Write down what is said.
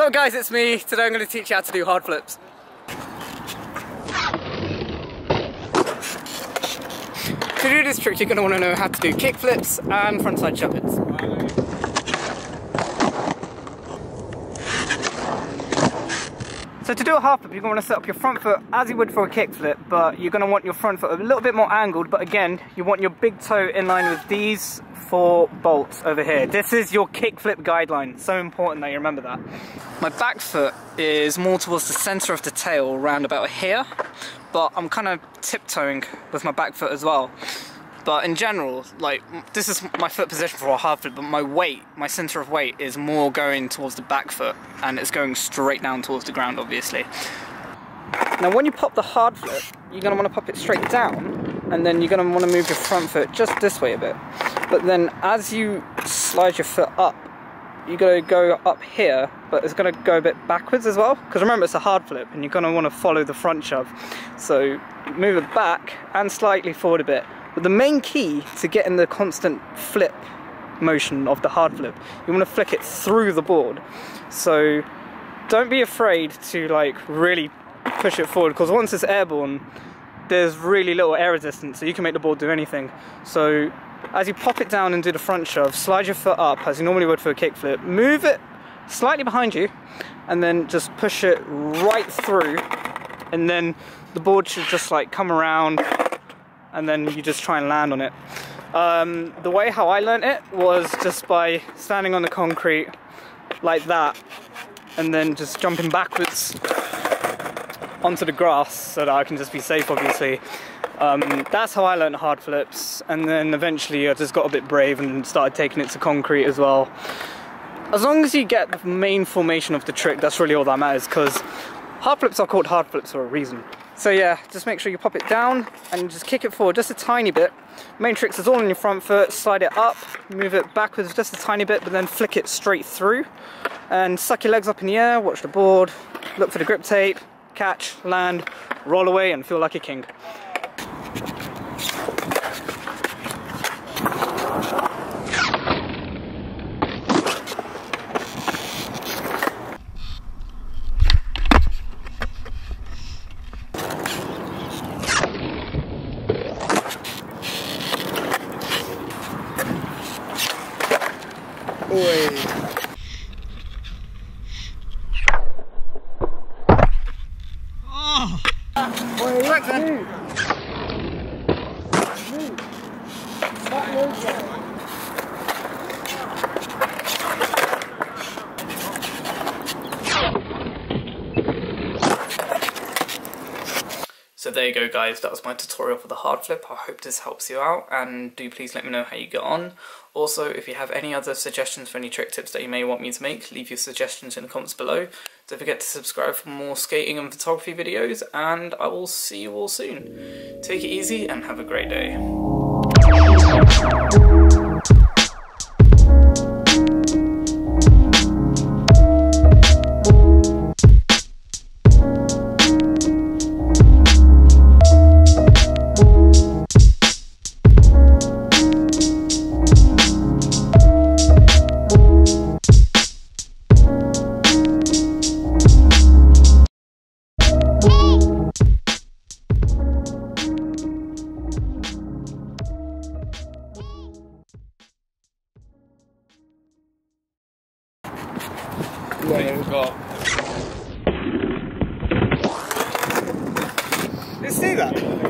So guys, it's me. Today I'm going to teach you how to do hard flips. To do this trick, you're going to want to know how to do kick flips and frontside shove-its. So to do a half flip, you're going to want to set up your front foot as you would for a kick flip, but you're going to want your front foot a little bit more angled, but again, you want your big toe in line with these four bolts over here. This is your kickflip guideline. So important that you remember that. My back foot is more towards the center of the tail, round about here, but I'm kind of tiptoeing with my back foot as well. But in general, like, this is my foot position for a hard flip, but my weight, my center of weight is more going towards the back foot, and it's going straight down towards the ground, obviously. Now when you pop the hard flip, you're going to want to pop it straight down, and then you're going to want to move your front foot just this way a bit. But then as you slide your foot up, you're going to go up here, but it's going to go a bit backwards as well. Because remember, it's a hard flip and you're going to want to follow the front shove. So move it back and slightly forward a bit. But the main key to getting the constant flip motion of the hard flip, you want to flick it through the board. So don't be afraid to like really push it forward, because once it's airborne, there's really little air resistance, so you can make the board do anything. So as you pop it down and do the front shove, slide your foot up as you normally would for a kickflip, move it slightly behind you, and then just push it right through, and then the board should just like come around, and then you just try and land on it. The way how I learned it was just by standing on the concrete like that, and then just jumping backwards onto the grass so that I can just be safe, obviously. That's how I learned hard flips, and then eventually I just got a bit brave and started taking it to concrete as well. As long as you get the main formation of the trick, that's really all that matters, because hard flips are called hard flips for a reason. So yeah, just make sure you pop it down and just kick it forward just a tiny bit. Main tricks is all on your front foot, slide it up, move it backwards just a tiny bit, but then flick it straight through. And suck your legs up in the air, watch the board, look for the grip tape, catch, land, roll away and feel like a king. Oh. So there you go guys, that was my tutorial for the hard flip. I hope this helps you out, and do please let me know how you get on. Also, if you have any other suggestions for any trick tips that you may want me to make, leave your suggestions in the comments below. Don't forget to subscribe for more skating and photography videos, and I will see you all soon. Take it easy and have a great day. You see that?